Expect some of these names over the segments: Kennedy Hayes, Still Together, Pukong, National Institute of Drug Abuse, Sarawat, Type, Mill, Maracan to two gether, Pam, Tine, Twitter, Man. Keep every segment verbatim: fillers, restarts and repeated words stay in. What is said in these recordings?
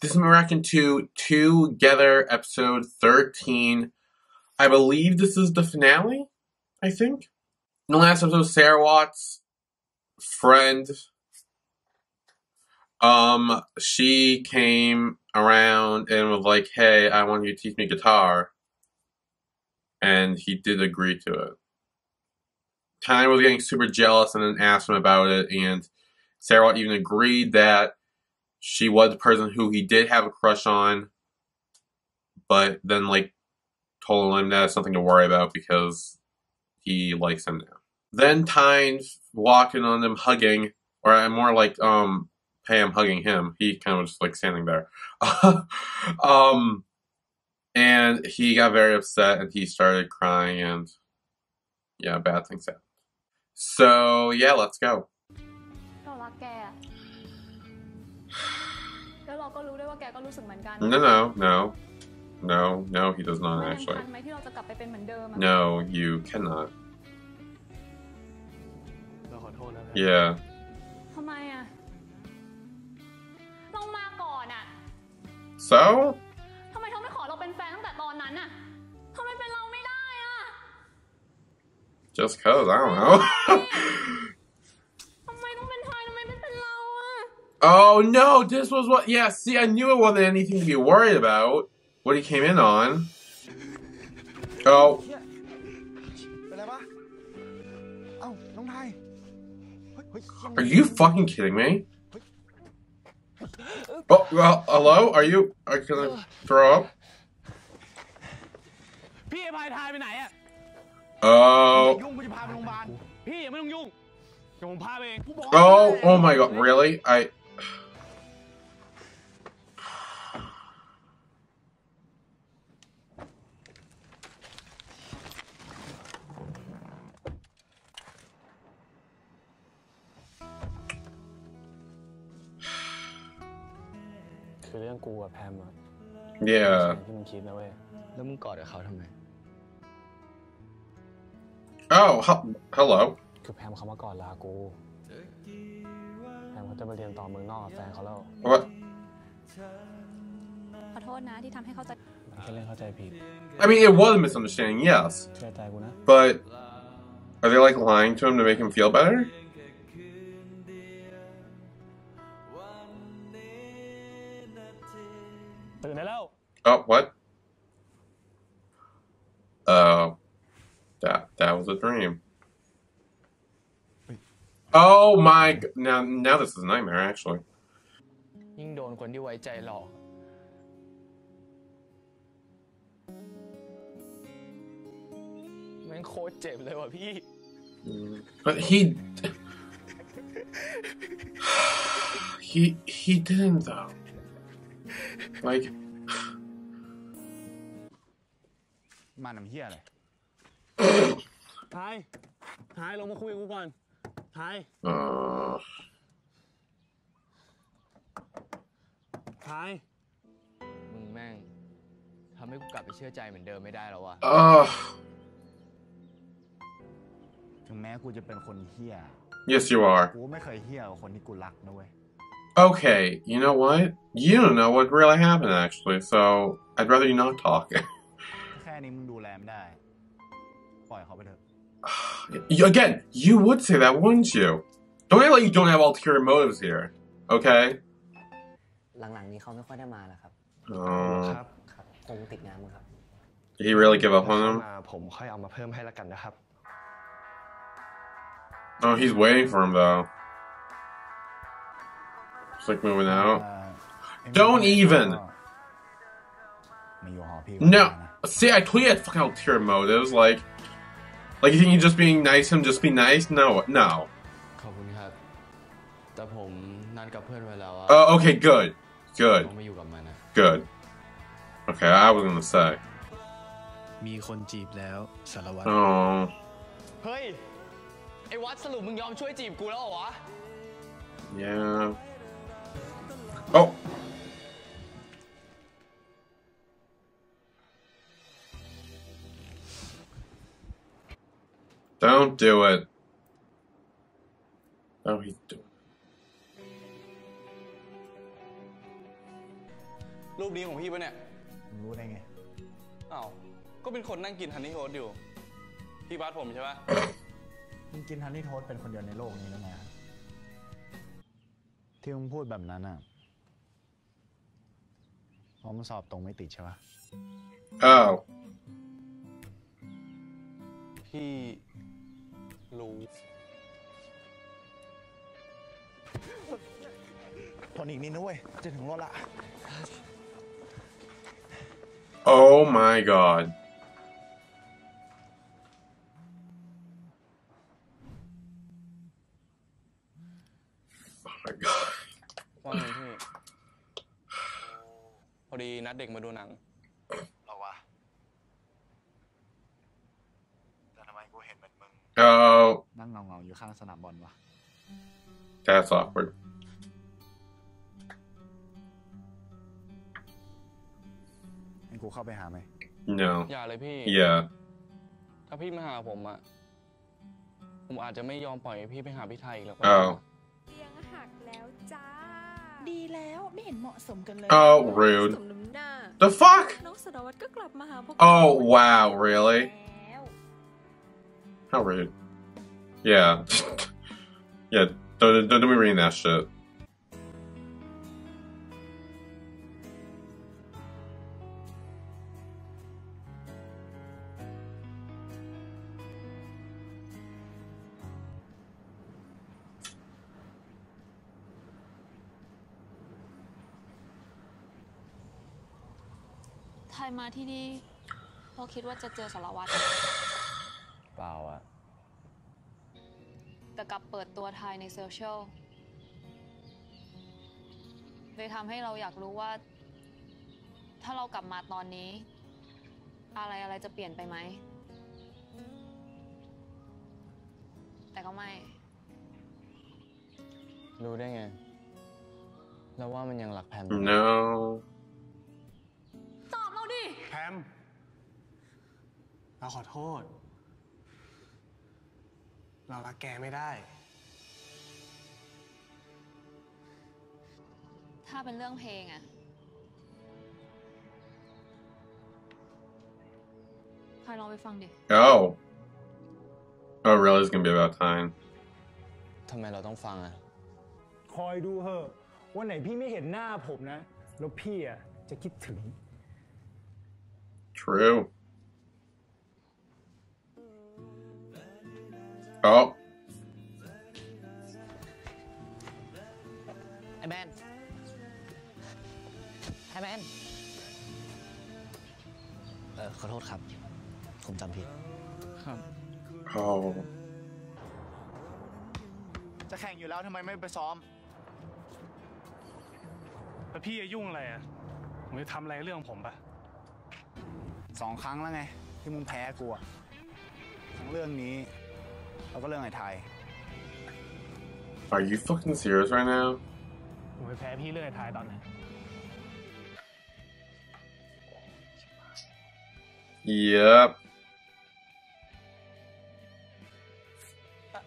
This is Maracan to two gether episode thirteen. I believe this is the finale, I think. In the last episode, Sarawat's friend, um, she came around and was like, hey, I want you to teach me guitar. And he did agree to it. Tine was getting super jealous and then asked him about it, and Sarawat even agreed that she was the person who he did have a crush on, but then, like, told him that it's nothing to worry about because he likes him now. Then Tine's walking on them hugging, or more like, um, Pam hugging him. He kind of was just, like, standing there. um, and he got very upset, and he started crying, and, yeah, bad things happened. So, yeah, let's go. No, no, no. No, no, he does not actually. No, you cannot. Yeah. So? Just 'cause, I don't know. Oh no, this was what, yeah, see, I knew it wasn't anything to be worried about, what he came in on. Oh. Are you fucking kidding me? Oh, well, hello? Are you, are you gonna throw up? Oh. Oh, oh my god, really? I... Yeah. Oh, he- hello. What? I mean, it was a misunderstanding, yes. But are they like lying to him to make him feel better? Oh, what? Oh, that that was a dream. Oh my god, now, now this is a nightmare, actually. But he... he... he didn't, though. Like... Hi. Hi, let me talk to you. Hi. Uh. Hi. Uh. Yes, you are. Okay, you know what? You don't know what really happened, actually, so I'd rather you not talk. Again, you would say that, wouldn't you? Don't act like you don't have ulterior motives here, okay? Uh, did he really give up on him? Oh, he's waiting for him though. Just like moving out. Don't even! No! See, I clearly had fucking ulterior motives, like... Like, you think you're just being nice, him just be nice? No, no. Oh, okay, good. Good. Good. Okay, I was gonna say. Oh. Yeah. Oh! Don't do it. Oh, he's doing it. รูปนี้ของพี่ปะเนี่ยรู้ได้ไงอ้าวก็เป็นคนนั่งกินฮันนี่โทสอยู่พี่บาสผมใช่ปะมึงกินฮันนี่โทสเป็นคนเดียวในโลกนี้แล้วไงที่มึงพูดแบบนั้นอ่ะเพราะมึงสอบตรงไม่ติดใช่ปะอ้าวพี่รู้ทนอีกนิดนะเว้ยจะถึงรถละ Oh my god Oh my god ว่าไงพี่พอดีนัดเด็กมาดูหนังเราวะแต่ทำไมกูเห็นเหมือนมึงนั่งเงาๆอยู่ข้างสนามบอลวะ That's awkwardกูเข้าไปหาไหม No อย่าเลยพี่ Yeah ถ้าพี่มาหาผมอะผมอาจจะไม่ยอมปล่อยพี่ไปหาพี่ไทยอีกแล้วก็ได้เตียงหักแล้วจ้าดีแล้วไม่เห็นเหมาะสมกันเลย Oh rude The fuck น้องสารวัตรก็กลับมาหาพวก Oh wow really How rude Yeah Yeah don't don't don't be reading that shitมาที่นี่พอคิดว่าจะเจอสารวัตรเปล่าอะแต่กลับเปิดตัวไทยในโซเชียลเลยทำให้เราอยากรู้ว่าถ้าเรากลับมาตอนนี้อะไรอะไรจะเปลี่ยนไปไหมแต่ก็ไม่รู้ได้ไงเราว่ามันยังหลักแพม Noแพมเราขอโทษเรารักแกไม่ได้ถ้าเป็นเรื่องเพลงอะใครลองไปฟังดิ Oh Oh really it's gonna be about time ทำไมเราต้องฟังอะคอยดูเหอะวันไหนพี่ไม่เห็นหน้าผมนะแล้วพี่อะจะคิดถึงTrue. Oh. Hey man. Hey man. เอ่อขอโทษครับผมจำผิดครับ Oh. จะแข่งอยู่แล้วทำไมไม่ไปซ้อมแล้วพี่จะยุ่งอะไรอ่ะผมจะทำอะไรเรื่องผมปะสองครั้งแล้วไงที่มึงแพ้กูอะทั้งเรื่องนี้แล้วก็เรื่องไอ้ไทย Are you fucking serious right now ผมไปแพ้พี่เรื่องไอ้ไทยตอนไหน Yep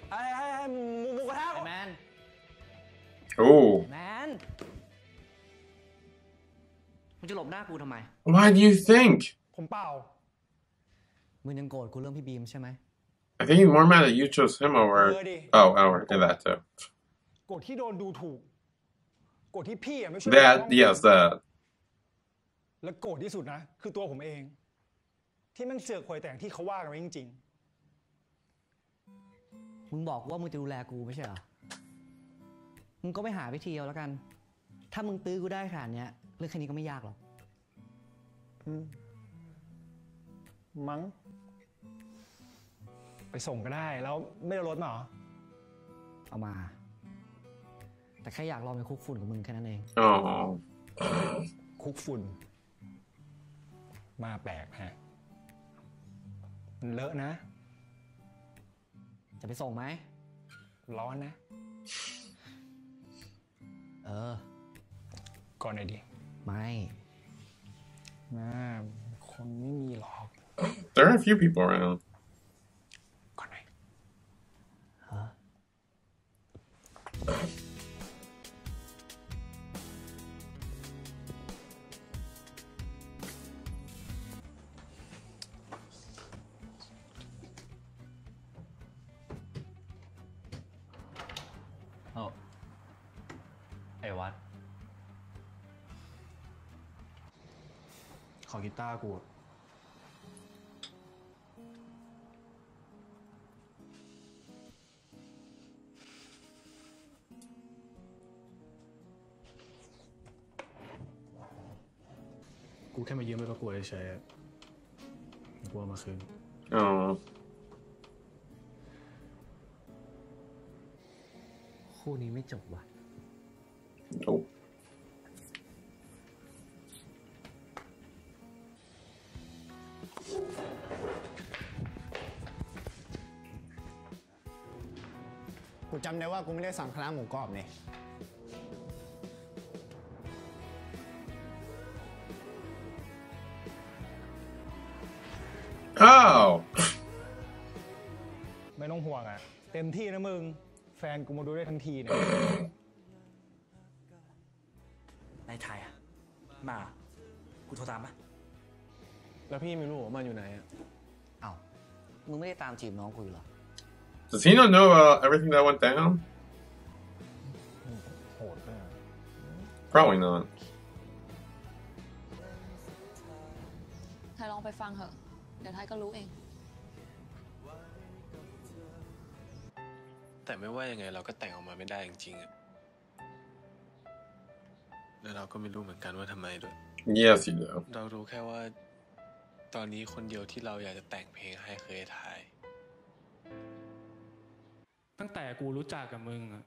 ไอ้ไอ้ไอ้หมูกระทะแมน Oh แมนมึงจะหลบหน้ากูทำไม Why do you thinkผมเปล่ามึงยังโกรธกูเรื่องพี่บีมใช่ไหม I think he's more mad that you chose him over oh over and that too โกรธที่โดนดูถูกโกรธที่พี่ไม่ช่วย that yes that และโกรธที่สุดนะคือตัวผมเองที่มันเสือกคอยแต่งที่เขาว่ากันไว้จริงๆมึงบอกว่ามึงจะดูแลกูไม่ใช่เหรอมึงก็ไปหาวิธีเอาแล้วกันถ้ามึงตื้อกูได้ขนาดเนี้ยเรื่องแค่นี้ก็ไม่ยากหรอกมั้งไปส่งก็ได้แล้วไม่ได้รถมาหรอเอามาแต่แค่อยากลองไปคุกฝุ่นกับมึงแค่นั้นเองอ๋อคุกฝุ่นมาแปลกฮะมันเลอะนะจะไปส่งไหมร้อนนะเออก่อนไหนดีไม่น่าคนไม่มีหรอกThere are a few people around. Good night. Huh? ขอกีตาร์กูกูแค่มายืมไปประกวดเฉยๆกูเอามาคืนอ๋อคู่นี้ไม่จบว่ะจบกูจำได้ว่ากูไม่ได้สั่งคณะหมูกรอบเนี่ยอ้าวไม่ต้องห่วงอ่ะเต็มที่นะมึงแฟนกูมาดูได้ทั้งทีเนี่ยนายถ่ายอ่ะมากูโทรตามปะแล้วพี่ไม่รู้ว่ามันอยู่ไหนอ่ะอ้าวมึงไม่ได้ตามจีบน้องกูเหรอ Does he not know uh, everything that went down? Probably not. ถ่ายลองไปฟังเถอะเดี๋ยวท้ายก็รู้เองแต่ไม่ว่ายังไงเราก็แต่งออกมาไม่ได้จริงๆอ่ะแล้วเราก็ไม่รู้เหมือนกันว่าทำไมด้วยเงียบสิแล้วเรารู้แค่ว่าตอนนี้คนเดียวที่เราอยากจะแต่งเพลงให้คือท้ายตั้งแต่กูรู้จักกับมึงอ่ะ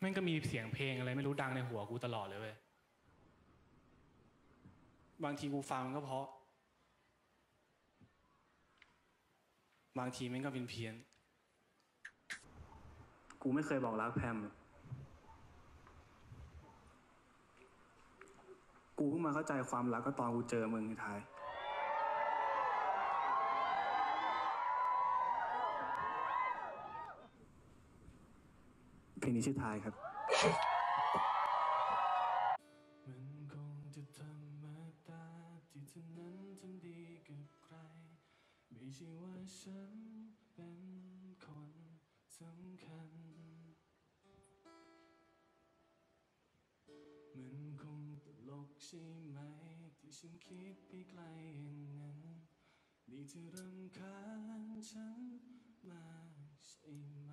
แม่งก็มีเสียงเพลงอะไรไม่รู้ดังในหัวกูตลอดเลยเว้ยบางทีกูฟังก็เพราะบางทีมันก็เป็นเพี้ยนกูไม่เคยบอกรักแพมกูเพิ่งมาเข้าใจความรักก็ตอนกูเจอมึงในท้ายเพลงนี้ชื่อท้ายครับไม่ใช่ว่าฉันเป็นคนสำคัญมันคงตลกใช่ไหมที่ฉันคิดไปไกลอย่างนั้นนี่จะรำคาญฉันมากใช่ไหม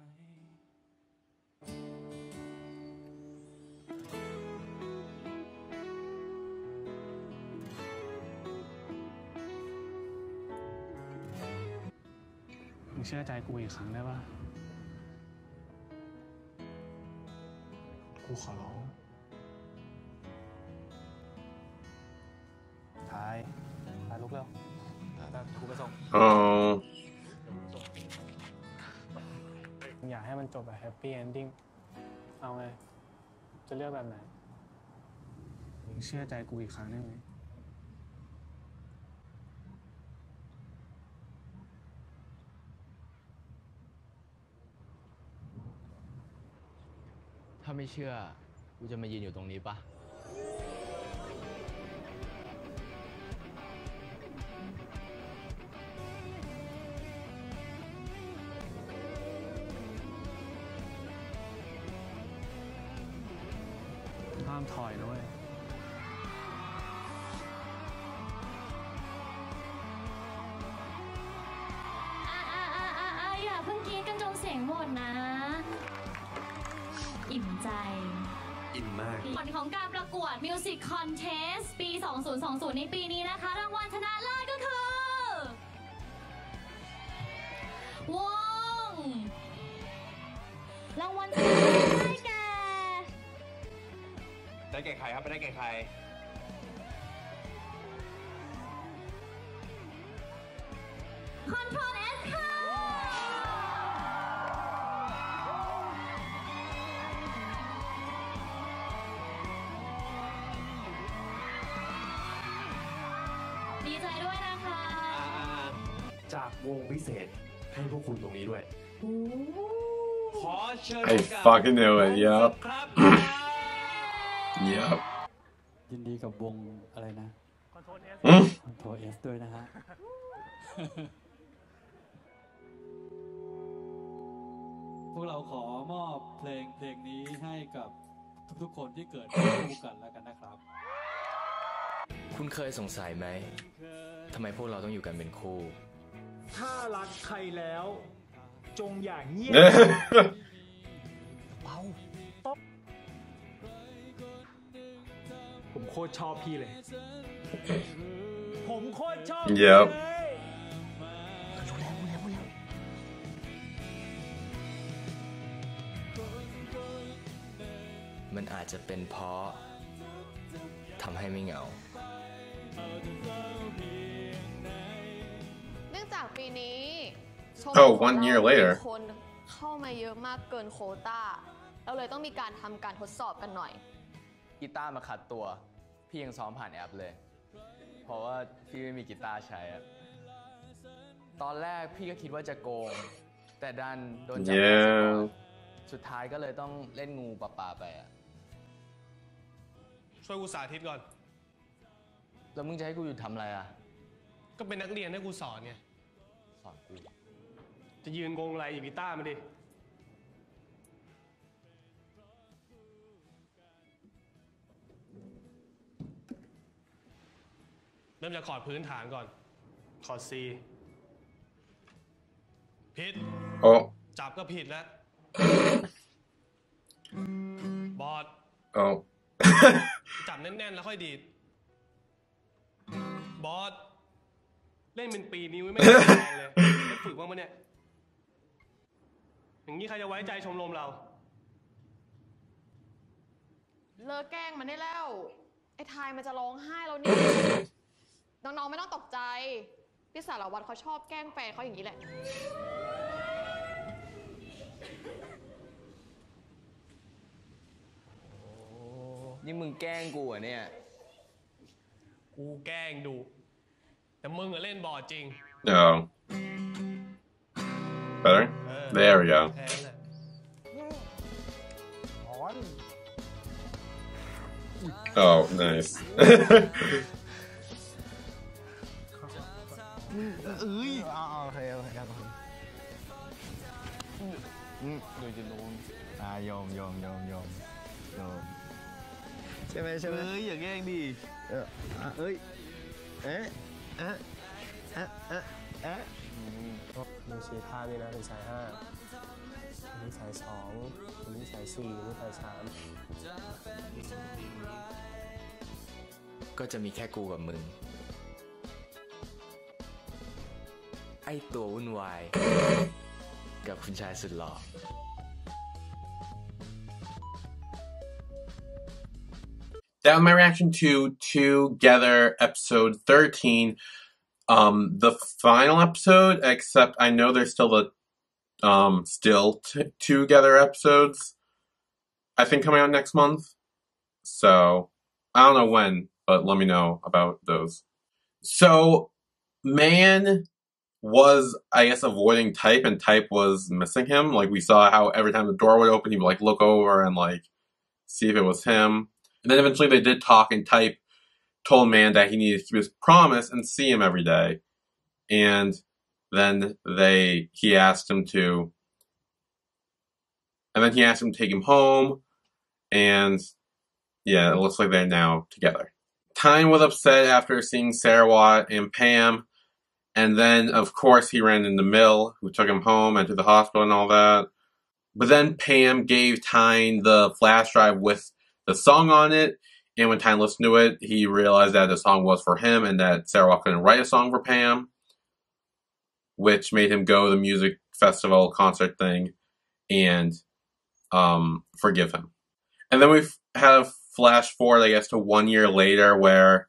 เชื่อใจกูอีกครั้งได้ป่ะกูขอร้องท้ายท้ายลุกแล้วกูไปส่งอยากให้มันจบแบบแฮปปี้เอนดิ้งเอาไงจะเลือกแบบไหนมึงเชื่อใจกูอีกครั้งได้ไหมถ้าไม่เชื่อกูจะมายืนอยู่ตรงนี้ปะห้ามถอยนะเว้ยอย่าเพิ่งกรี๊ดกันจนเสียงหมดนะอิ่มใจอิ่มมากผลของการประกวด Music Contest ปี สองพันยี่สิบ ในปีนี้นะคะรางวัลชนะเลิศก็คือวงรางวัลชนะเลิศได้แก่ได้แก่ใครครับไม่ได้แก่ใครวงพิเศษให้พวกคุณตรงนี้ด้วยขอเชิญ I fucking know it yup yup ยินดีกับวงอะไรนะคอนโทรลเอสคอนโทรลเอสด้วยนะฮะพวกเราขอมอบเพลงเพลงนี้ให้กับทุกๆคนที่เกิดร่วมกันแล้วกันนะครับ คุณเคยสงสัยไหมทำไมพวกเราต้องอยู่กันเป็นคู่ถ้ารักใครแล้วจงอย่าเงียบผมโคตรชอบพี่เลยผมโคตรชอบเยอะมันอาจจะเป็นเพราะทำให้ไม่เหงาเนื่องจากปีนี้ชมรมคนเข้ามาเยอะมากเกินโควต้าเราเลยต้องมีการทำการทดสอบกันหน่อยกีตาร์มาขัดตัวพี่ยังซ้อมผ่านแอปเลยเพราะว่าพี่ไม่มีกีตาร์ใช้ตอนแรกพี่ก็คิดว่าจะโกงแต่ดันโดนจับสุดท้ายก็เลยต้องเล่นงูปลาปลาไปอ่ะช่วยกูสาธิตก่อนแล้วมึงจะให้กูหยุดทำอะไรอ่ะก็เป็นนักเรียนให้กูสอนไงสอนกูจะยืนโกงอะไรอยู่กีตาร์มาดิเริ่มจากคอร์ดพื้นฐานก่อนคอร์ด C ผิดโอ้จับก็ผิดแล้วบอดโอ้จับแน่นๆแล้วค่อยดีดบอดเล่นเป็นปีนิ้วไม่ได้เลยฝึกบ้างปะเนี่ยอย่างนี้ใครจะไว้ใจชมรมเราเลิกแกล้งมันได้แล้วไอ้ทายมันจะร้องไห้เราเนี่ยน้องๆไม่ต้องตกใจพี่สารวัตรเขาชอบแกล้งแฟนเขาอย่างนี้แหละนี่มึงแกล้งกูอ่ะเนี่ยกูแกล้งดูแต่มึงอะเล่นบอร์ดจริง no better there we go โอ้ nice เอ้ยอ๋อโอเคโอเคครับโดยจะลงอ่ายอมยอมยอมยอมยอมใช่ไหมใช่ไหมเอ้ยอย่าแกล้งดิเออเอ้ยเอ๊ะเอ๊ะเอ๊ะเอ๊ะเอ๊ะมีสี่ท่าด้วยนะมีสายห้ามีสายสองมีสายสี่มีสายสามก็จะมีแค่กูกับมึงไอตัววุ่นวายกับคุณชายสุดหล่อThat was my reaction to two gether episode thirteen, um, the final episode. Except I know there's still the um, still t two gether episodes. I think coming out next month. So I don't know when, but let me know about those. So man was, I guess, avoiding Type, and Type was missing him. Like we saw how every time the door would open, he would like look over and like see if it was him. And then eventually they did talk, and Type told Man that he needed to keep his promise and see him every day. And then they he asked him to, and then he asked him to take him home. And yeah, it looks like they're now together. Tine was upset after seeing Sarawat and Pam, and then of course he ran into Mill, who took him home and to the hospital and all that. But then Pam gave Tine the flash drive with the song on it, and when Tine listened to it, he realized that the song was for him and that Sarawat couldn't write a song for Pam, which made him go to the music festival concert thing and um, forgive him. And then we had a flash forward, I guess, to one year later, where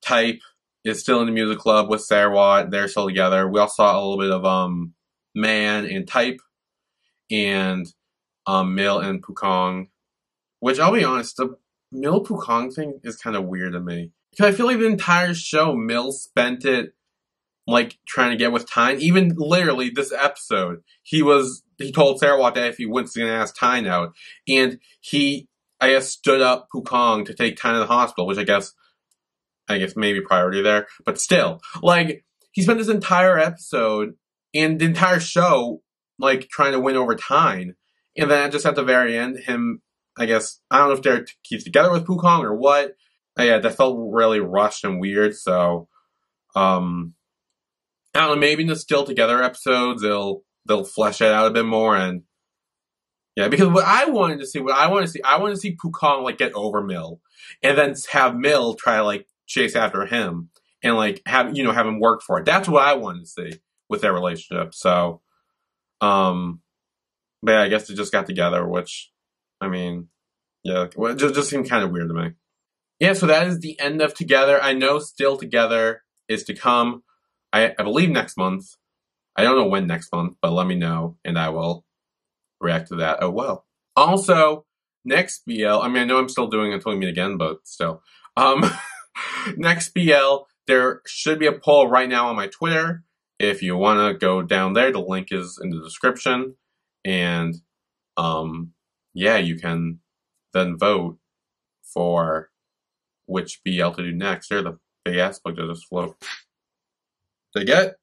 Type is still in the music club with Sarawat. They're still together. We also saw a little bit of um, Man and Type and um, Mill and Pukong. Which, I'll be honest, the Mill Pukong thing is kind of weird to me. Because I feel like the entire show, Mill spent it, like, trying to get with Tine. Even, literally, this episode, he was, he told Sarawat that if he wins, he's going to ask Tine out. And he, I guess, stood up Pukong to take Tine to the hospital, which I guess, I guess maybe priority there. But still, like, he spent this entire episode and the entire show, like, trying to win over Tine. And then just at the very end, him... I guess, I don't know if they're to keep together with Pukong or what. yeah, that felt really rushed and weird. So, um, I don't know. Maybe in the Still Together episodes, they'll they'll flesh it out a bit more. And yeah, because what I wanted to see, what I want to see, I want to see Pukong like get over Mill, and then have Mill try to like chase after him, and like have you know have him work for it. That's what I wanted to see with their relationship. So, um, but yeah, I guess they just got together, which, I mean, yeah, it just, just seemed kind of weird to me. Yeah, so that is the end of Together. I know Still Together is to come, I, I believe, next month. I don't know when next month, but let me know, and I will react to that. Oh, well. Also, next B L, I mean, I know I'm still doing it until we meet again, but still. Um, next B L, there should be a poll right now on my Twitter. If you want to go down there, the link is in the description. And, um, yeah, you can then vote for which B L to do next. They're the big ass plug that just float. Did I get it?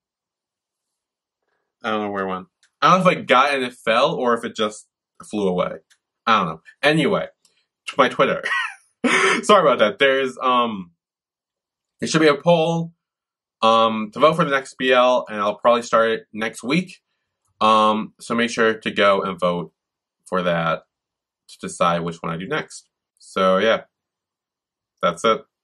I don't know where it went. I don't know if I got it and it fell or if it just flew away. I don't know. Anyway, to my Twitter. Sorry about that. There's, um, there should be a poll, um, to vote for the next B L, and I'll probably start it next week. Um, so make sure to go and vote for that to decide which one I do next. So yeah. That's it.